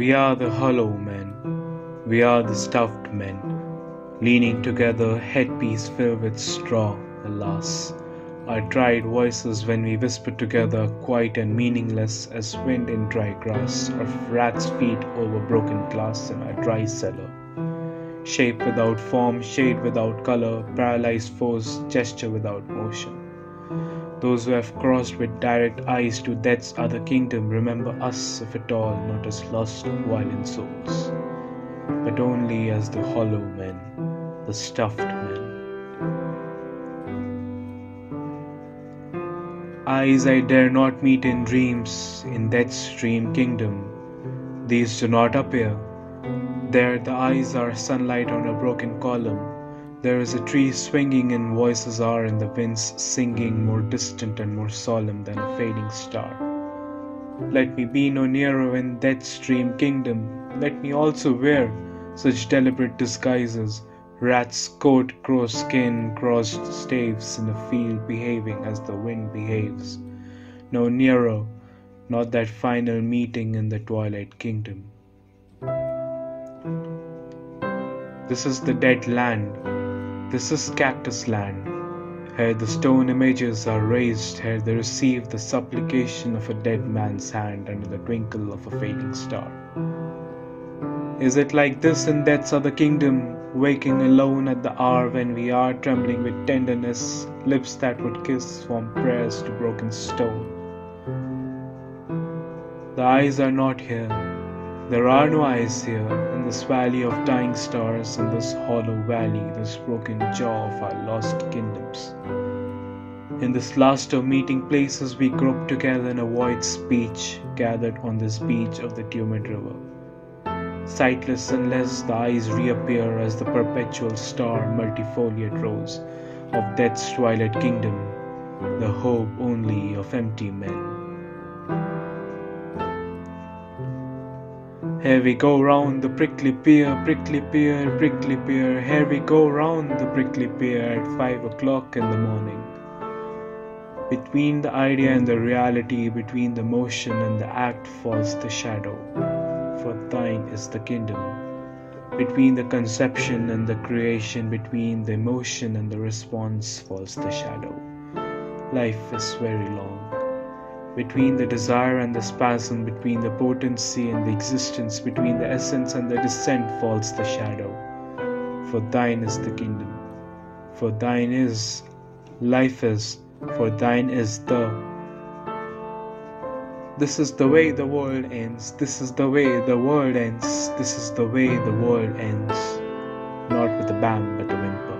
We are the hollow men, we are the stuffed men, leaning together, headpiece filled with straw, alas. Our dried voices when we whisper together, quiet and meaningless as wind in dry grass, or rats' feet over broken glass in a dry cellar. Shape without form, shade without color, paralyzed force, gesture without motion. Those who have crossed with direct eyes to death's other kingdom remember us, if at all, not as lost, violent souls, but only as the hollow men, the stuffed men. Eyes I dare not meet in dreams, in death's dream kingdom. These do not appear. There the eyes are sunlight on a broken column. There is a tree swinging and voices are in the winds singing, more distant and more solemn than a fading star. Let me be no nearer in death's dream kingdom. Let me also wear such deliberate disguises. Rat's coat, crow's skin, crossed staves in the field behaving as the wind behaves. No nearer, not that final meeting in the twilight kingdom. This is the dead land. This is cactus land. Here the stone images are raised, here they receive the supplication of a dead man's hand under the twinkle of a fading star. Is it like this in death's other kingdom, waking alone at the hour when we are trembling with tenderness, lips that would kiss from prayers to broken stone? The eyes are not here. There are no eyes here. This valley of dying stars, in this hollow valley, this broken jaw of our lost kingdoms. In this last of meeting places, we group together and avoid speech, gathered on this beach of the tumid river. Sightless unless the eyes reappear as the perpetual star multifoliate rose of death's twilight kingdom, the hope only of empty men. Here we go round the prickly pear, prickly pear, prickly pear. Here we go round the prickly pear at 5 o'clock in the morning. Between the idea and the reality, between the motion and the act falls the shadow, for thine is the kingdom. Between the conception and the creation, between the emotion and the response falls the shadow. Life is very long. Between the desire and the spasm, between the potency and the existence, between the essence and the descent falls the shadow. For thine is the kingdom. For thine is, life is, for thine is the. This is the way the world ends. This is the way the world ends. This is the way the world ends. Not with a bam, but a whimper.